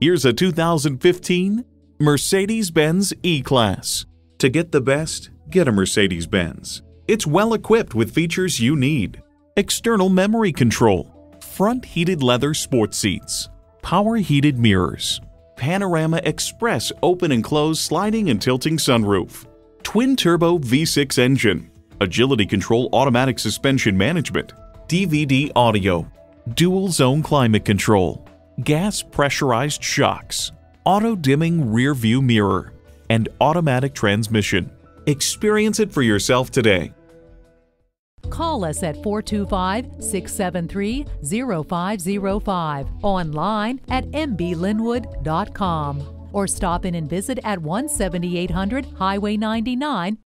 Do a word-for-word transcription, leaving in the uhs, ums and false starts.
Here's a two thousand fifteen Mercedes-Benz E-Class. To get the best, get a Mercedes-Benz. It's well equipped with features you need: external memory control, front heated leather sports seats, power heated mirrors, Panorama Express open and close sliding and tilting sunroof, twin-turbo V six engine, agility control automatic suspension management, D V D audio, dual-zone climate control, gas pressurized shocks, auto-dimming rear-view mirror, and automatic transmission. Experience it for yourself today. Call us at four two five, six seven three, zero five zero five, online at m b lynnwood dot com, or stop in and visit at one seventy-eight hundred Highway ninety-nine